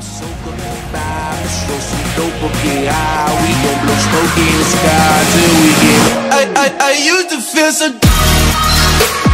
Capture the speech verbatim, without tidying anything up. So come on by, let's throw some dope up here high. We gon' blow smoke in the sky till we get. I, I, I used to feel so.